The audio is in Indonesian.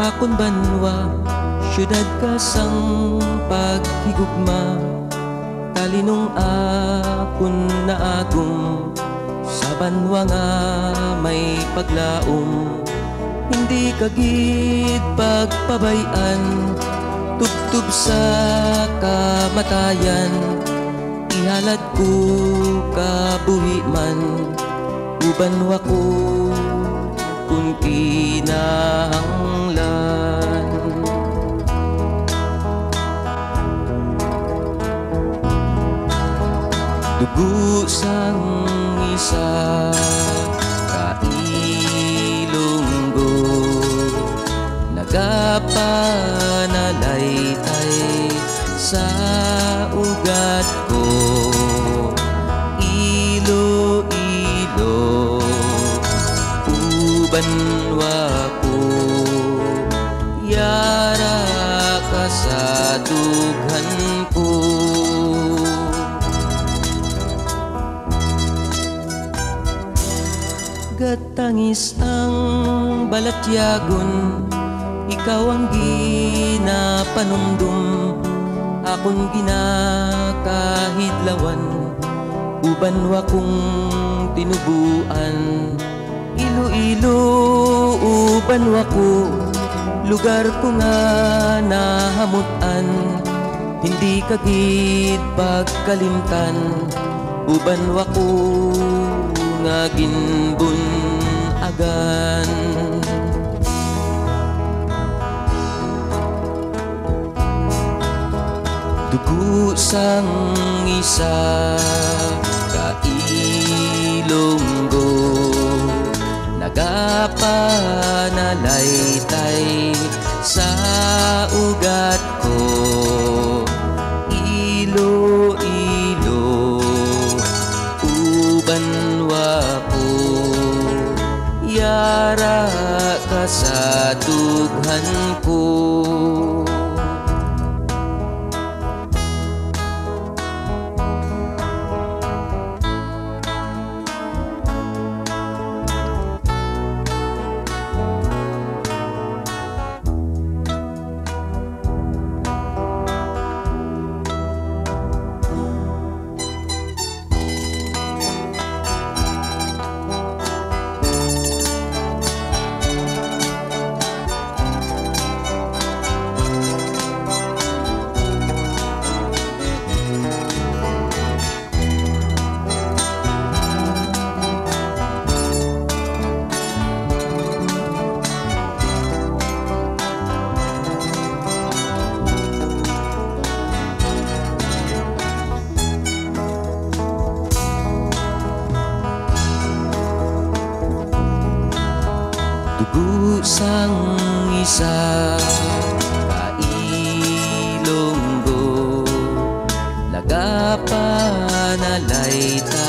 akon banwa, syudad kasang paghigugma. Talinong akon na agum, sa banwa nga may paglaom. Hindi kagid pagpabayan, tubtub sa kamatayan. Ihalad ko kabuhi man, ubanwa ko kung kinahanglan. Dugo sang isa ka ilunggo, nagapanalaitay sa ugat ko. Iloilo, ubanwa ko, yara ka sa dughan ko. Gatangis ang balatyagon, ikaw ang ginapanumdum. Akong ginakahidlawan, ubanwa kong tinubuan. Iloilo, ubanwa ko, lugar ko nga nahamutan. Hindi kagid pagkalimtan, ubanwa ko nga ginbunagan. Dugo sang isa ka Ilonggo, nagapanalaitay sa ugat ko. Iloilo, ubanwa ko, yara ka sa dughan ko. Dugo sang isa ka Ilonggo, nagapanalaitay